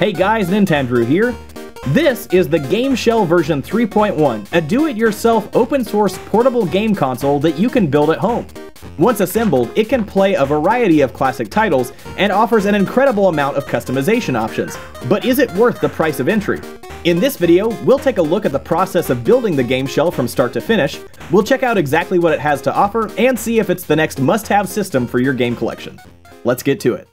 Hey guys, Nintendrew here. This is the GameShell version 3.1, a do-it-yourself open-source portable game console that you can build at home. Once assembled, it can play a variety of classic titles and offers an incredible amount of customization options. But is it worth the price of entry? In this video, we'll take a look at the process of building the GameShell from start to finish. We'll check out exactly what it has to offer and see if it's the next must-have system for your game collection. Let's get to it.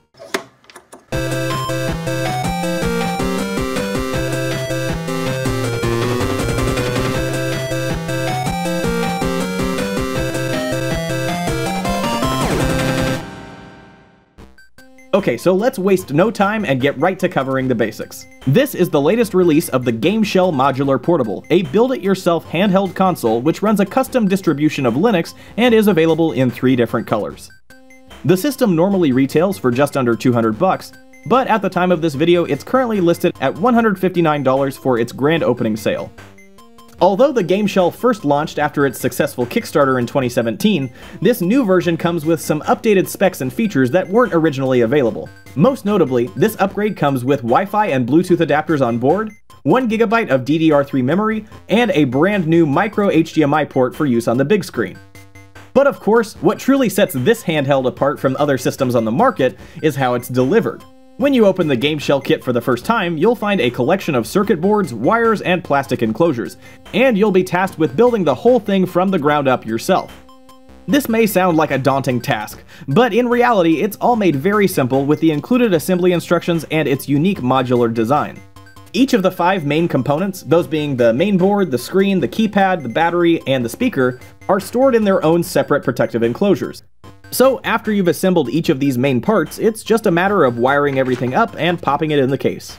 Okay, so let's waste no time and get right to covering the basics. This is the latest release of the GameShell Modular Portable, a build-it-yourself handheld console which runs a custom distribution of Linux and is available in 3 different colors. The system normally retails for just under $200, but at the time of this video it's currently listed at $159 for its grand opening sale. Although the GameShell first launched after its successful Kickstarter in 2017, this new version comes with some updated specs and features that weren't originally available. Most notably, this upgrade comes with Wi-Fi and Bluetooth adapters on board, 1 GB of DDR3 memory, and a brand new micro HDMI port for use on the big screen. But of course, what truly sets this handheld apart from other systems on the market is how it's delivered. When you open the GameShell kit for the first time, you'll find a collection of circuit boards, wires, and plastic enclosures, and you'll be tasked with building the whole thing from the ground up yourself. This may sound like a daunting task, but in reality it's all made very simple with the included assembly instructions and its unique modular design. Each of the 5 main components, those being the mainboard, the screen, the keypad, the battery, and the speaker, are stored in their own separate protective enclosures. So after you've assembled each of these main parts, it's just a matter of wiring everything up and popping it in the case.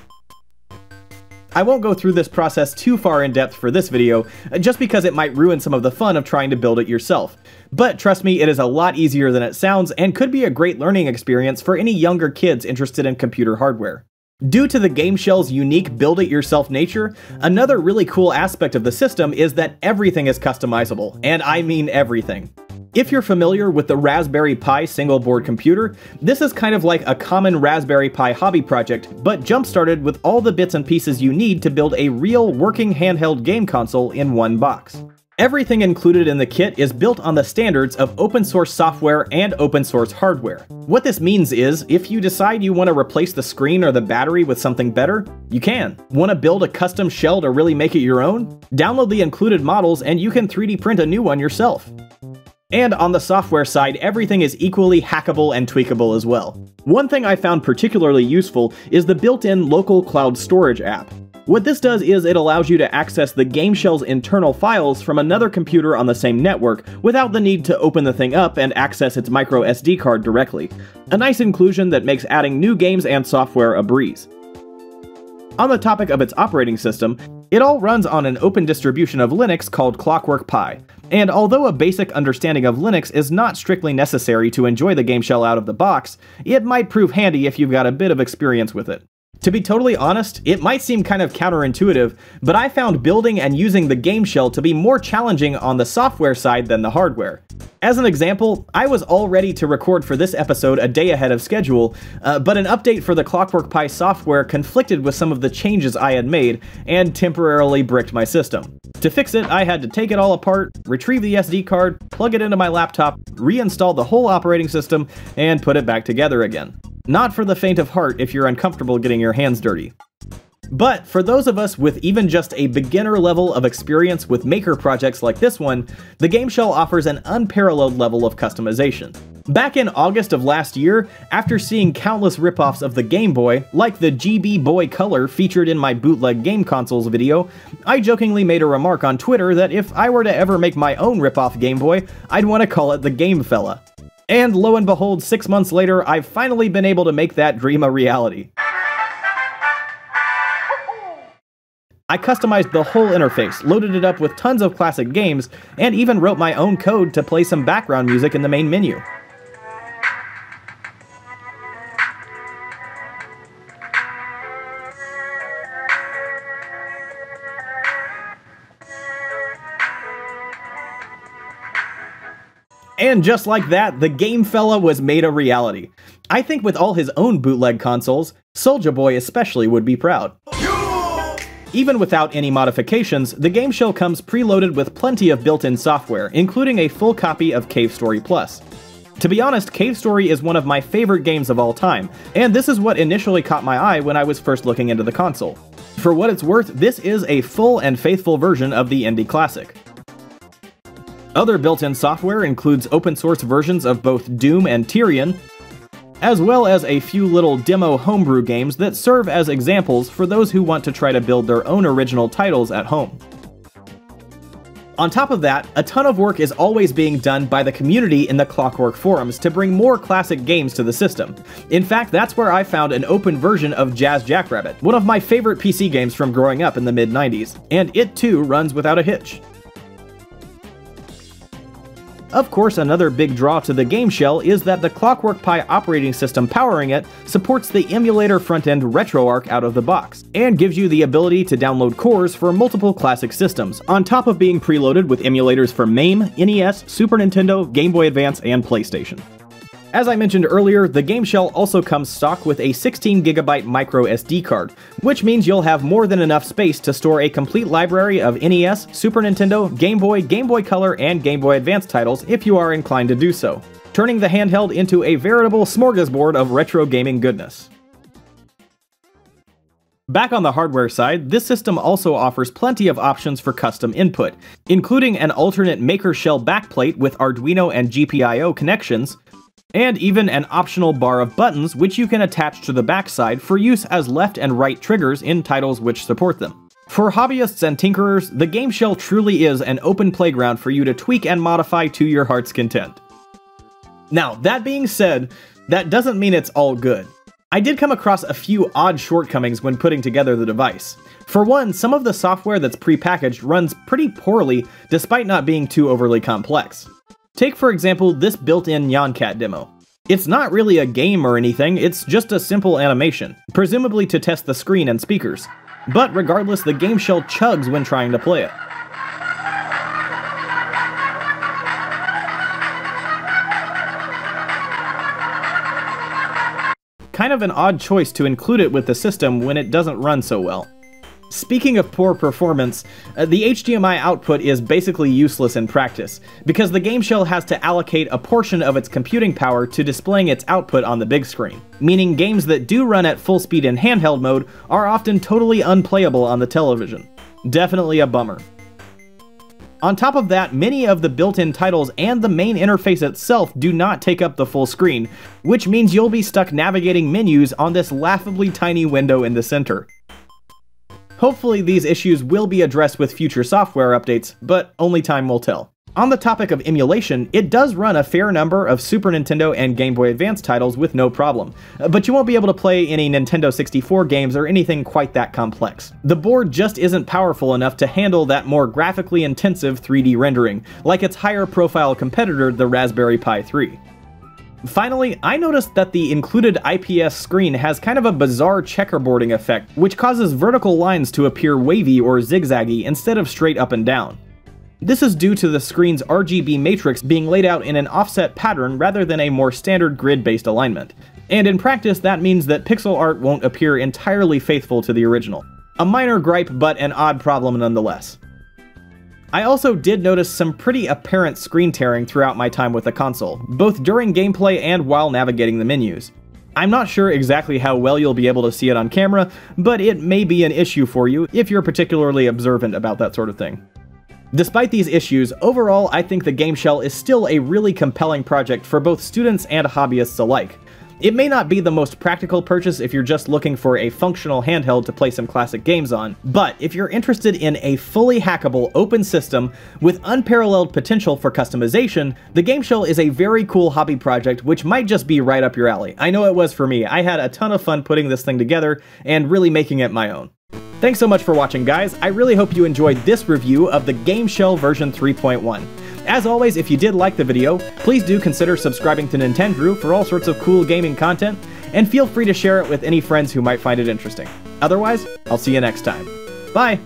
I won't go through this process too far in depth for this video, just because it might ruin some of the fun of trying to build it yourself. But trust me, it is a lot easier than it sounds and could be a great learning experience for any younger kids interested in computer hardware. Due to the GameShell's unique build-it-yourself nature, another really cool aspect of the system is that everything is customizable, and I mean everything. If you're familiar with the Raspberry Pi single board computer, this is kind of like a common Raspberry Pi hobby project, but jump-started with all the bits and pieces you need to build a real working handheld game console in one box. Everything included in the kit is built on the standards of open source software and open source hardware. What this means is, if you decide you want to replace the screen or the battery with something better, you can. Want to build a custom shell to really make it your own? Download the included models and you can 3D print a new one yourself. And on the software side, everything is equally hackable and tweakable as well. One thing I found particularly useful is the built-in local cloud storage app. What this does is it allows you to access the GameShell's internal files from another computer on the same network without the need to open the thing up and access its micro SD card directly. A nice inclusion that makes adding new games and software a breeze. On the topic of its operating system, it all runs on an open distribution of Linux called Clockwork Pi, and although a basic understanding of Linux is not strictly necessary to enjoy the GameShell out of the box, it might prove handy if you've got a bit of experience with it. To be totally honest, it might seem kind of counterintuitive, but I found building and using the GameShell to be more challenging on the software side than the hardware. As an example, I was all ready to record for this episode a day ahead of schedule, but an update for the Clockwork Pi software conflicted with some of the changes I had made and temporarily bricked my system. To fix it, I had to take it all apart, retrieve the SD card, plug it into my laptop, reinstall the whole operating system, and put it back together again. Not for the faint of heart if you're uncomfortable getting your hands dirty. But for those of us with even just a beginner level of experience with maker projects like this one, the GameShell offers an unparalleled level of customization. Back in August of last year, after seeing countless ripoffs of the Game Boy, like the GB Boy Color featured in my bootleg game consoles video, I jokingly made a remark on Twitter that if I were to ever make my own ripoff Game Boy, I'd want to call it the Game Fella. And lo and behold, 6 months later, I've finally been able to make that dream a reality. I customized the whole interface, loaded it up with tons of classic games, and even wrote my own code to play some background music in the main menu. And just like that, the Game Fella was made a reality. I think with all his own bootleg consoles, Soulja Boy especially would be proud. Even without any modifications, the GameShell comes preloaded with plenty of built-in software, including a full copy of Cave Story Plus. To be honest, Cave Story is one of my favorite games of all time, and this is what initially caught my eye when I was first looking into the console. For what it's worth, this is a full and faithful version of the indie classic. Other built-in software includes open-source versions of both Doom and Tyrian, as well as a few little demo homebrew games that serve as examples for those who want to try to build their own original titles at home. On top of that, a ton of work is always being done by the community in the Clockwork forums to bring more classic games to the system. In fact, that's where I found an open version of Jazz Jackrabbit, one of my favorite PC games from growing up in the mid-90s, and it too runs without a hitch. Of course, another big draw to the GameShell is that the Clockwork Pi operating system powering it supports the emulator front-end RetroArch out of the box, and gives you the ability to download cores for multiple classic systems, on top of being preloaded with emulators for MAME, NES, Super Nintendo, Game Boy Advance, and PlayStation. As I mentioned earlier, the GameShell also comes stock with a 16GB microSD card, which means you'll have more than enough space to store a complete library of NES, Super Nintendo, Game Boy Color, and Game Boy Advance titles if you are inclined to do so, turning the handheld into a veritable smorgasbord of retro gaming goodness. Back on the hardware side, this system also offers plenty of options for custom input, including an alternate Maker Shell backplate with Arduino and GPIO connections, and even an optional bar of buttons which you can attach to the backside for use as left and right triggers in titles which support them. For hobbyists and tinkerers, the GameShell truly is an open playground for you to tweak and modify to your heart's content. Now, that being said, that doesn't mean it's all good. I did come across a few odd shortcomings when putting together the device. For one, some of the software that's prepackaged runs pretty poorly despite not being too overly complex. Take, for example, this built-in Yonkat demo. It's not really a game or anything, it's just a simple animation, presumably to test the screen and speakers. But regardless, the GameShell chugs when trying to play it. Kind of an odd choice to include it with the system when it doesn't run so well. Speaking of poor performance, the HDMI output is basically useless in practice, because the GameShell has to allocate a portion of its computing power to displaying its output on the big screen, meaning games that do run at full speed in handheld mode are often totally unplayable on the television. Definitely a bummer. On top of that, many of the built-in titles and the main interface itself do not take up the full screen, which means you'll be stuck navigating menus on this laughably tiny window in the center. Hopefully these issues will be addressed with future software updates, but only time will tell. On the topic of emulation, it does run a fair number of Super Nintendo and Game Boy Advance titles with no problem, but you won't be able to play any Nintendo 64 games or anything quite that complex. The board just isn't powerful enough to handle that more graphically intensive 3D rendering, like its higher profile competitor, the Raspberry Pi 3. Finally, I noticed that the included IPS screen has kind of a bizarre checkerboarding effect, which causes vertical lines to appear wavy or zigzaggy instead of straight up and down. This is due to the screen's RGB matrix being laid out in an offset pattern rather than a more standard grid-based alignment. And in practice, that means that pixel art won't appear entirely faithful to the original. A minor gripe, but an odd problem nonetheless. I also did notice some pretty apparent screen tearing throughout my time with the console, both during gameplay and while navigating the menus. I'm not sure exactly how well you'll be able to see it on camera, but it may be an issue for you if you're particularly observant about that sort of thing. Despite these issues, overall I think the GameShell is still a really compelling project for both students and hobbyists alike. It may not be the most practical purchase if you're just looking for a functional handheld to play some classic games on, but if you're interested in a fully hackable open system with unparalleled potential for customization, the GameShell is a very cool hobby project which might just be right up your alley. I know it was for me. I had a ton of fun putting this thing together and really making it my own. Thanks so much for watching, guys. I really hope you enjoyed this review of the GameShell version 3.1. As always, if you did like the video, please do consider subscribing to Nintendrew for all sorts of cool gaming content, and feel free to share it with any friends who might find it interesting. Otherwise, I'll see you next time. Bye!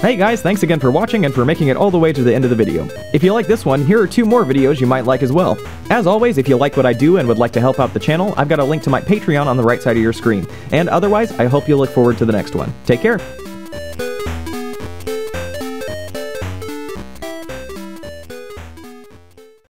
Hey guys, thanks again for watching and for making it all the way to the end of the video. If you like this one, here are 2 more videos you might like as well. As always, if you like what I do and would like to help out the channel, I've got a link to my Patreon on the right side of your screen. And otherwise, I hope you'll look forward to the next one. Take care!